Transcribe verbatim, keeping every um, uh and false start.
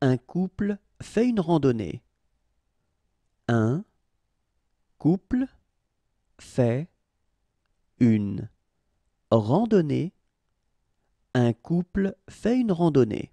Un couple fait une randonnée. Un couple fait une randonnée. Un couple fait une randonnée.